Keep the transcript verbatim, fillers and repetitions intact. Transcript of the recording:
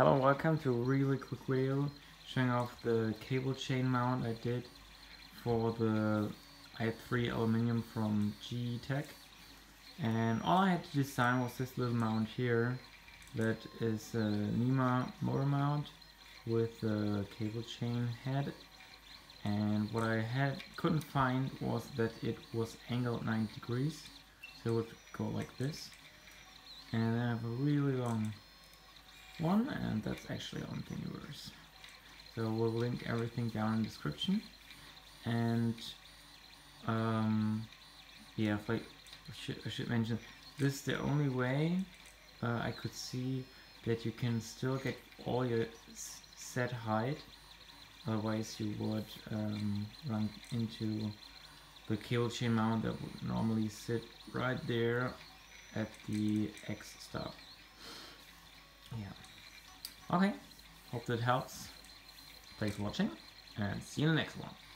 Hello and welcome to a really quick video showing off the cable chain mount I did for the i three aluminium from G Tech. And all I had to design was this little mount here that is a NEMA motor mount with a cable chain head. And what I had couldn't find was that it was angled ninety degrees, so it would go like this. And then I have a really long one, and that's actually on Thingiverse. So we'll link everything down in the description. And um, yeah, if I, I, should, I should mention, this is the only way uh, I could see that you can still get all your set height. Otherwise you would um, run into the cable chain mount that would normally sit right there at the X stop. Yeah. Okay, hope that helps. Thanks for watching, and see you in the next one.